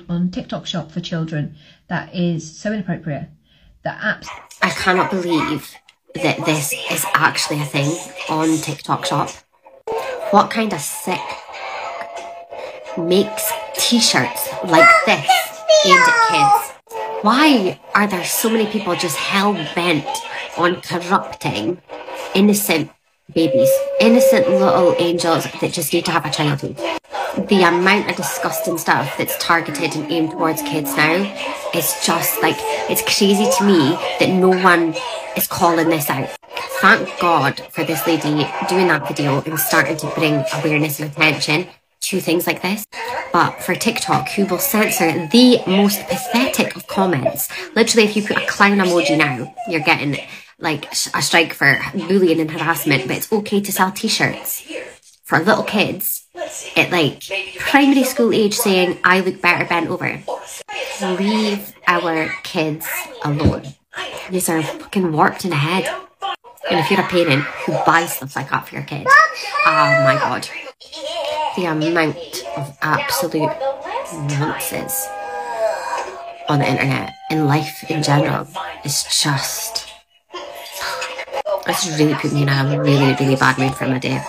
sold on TikTok Shop for children that is so inappropriate. The apps. I cannot believe that this is actually a thing on TikTok Shop. What kind of sick makes t-shirts like this aimed at kids? Why are there so many people just hell-bent on corrupting innocent babies, innocent little angels that just need to have a childhood? The amount of disgusting stuff that's targeted and aimed towards kids now is just like, it's crazy to me that no one is calling this out. Thank God for this lady doing that video and starting to bring awareness and attention to things like this. But for TikTok, who will censor the most pathetic of comments, literally if you put a clown emoji now, you're getting like a strike for bullying and harassment, but it's okay to sell t-shirts for little kids at like primary school age saying, "I look better bent over." Leave our kids alone. These are fucking warped in the head. And if you're a parent who buys stuff like that for your kid, oh my God. The amount of absolute nonsense on the internet and life in general is just... It's really put me in a really, really bad mood for my day.